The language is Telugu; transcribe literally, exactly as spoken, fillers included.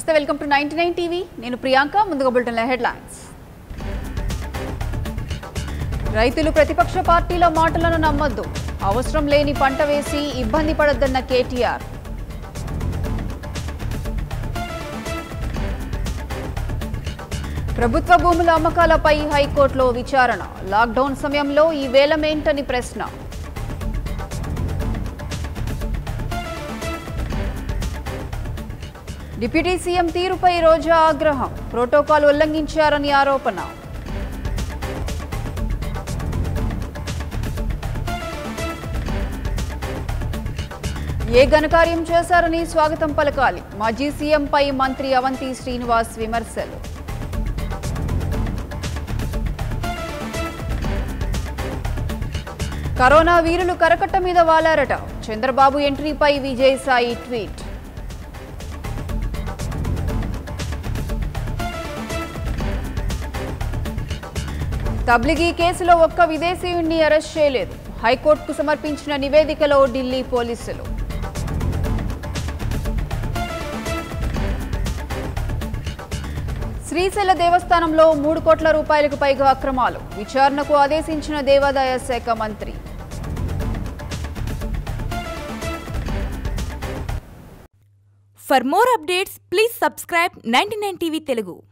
नमस्ते welcome to ninety nine TV नेनु प्रियांका मुंदुगा बुलेटिन हेडलाइंस रैतुलु प्रतिपक्ष पार्टीला माटलनु नम्मद्दु अवसरम लेनी पंट वेसी इब्बंदी पडद्दन्न केटीआर ప్రభుత్వ భూముల అమ్మకాలపై హైకోర్టులో విచారణ లాక్ డౌన్ సమయంలో ఈ వేలమేంటని ప్రశ్న డిప్యూటీ సీఎం తీరుపై రోజా ఆగ్రహం ప్రోటోకాల్ ఉల్లంఘించారని ఆరోపణ ఏ గణకార్యం చేశారని స్వాగతం పలకాలి మాజీ సీఎం పై మంత్రి అవంతి శ్రీనివాస్ విమర్శలు కరోనా వీరులు కరకట్ట మీద వాలారట చంద్రబాబు ఎంట్రీపై విజయసాయి ట్వీట్ తబ్లిగీ కేసులో ఒక్క విదేశీయుణ్ణి అరెస్ట్ చేయలేదు హైకోర్టుకు సమర్పించిన నివేదికలో ఢిల్లీ పోలీసులు శ్రీశైల దేవస్థానంలో మూడు కోట్ల రూపాయలకు పైగా అక్రమాలు విచారణకు ఆదేశించిన దేవాదాయ శాఖ మంత్రి For more updates, please subscribe ninety nine T V Telugu.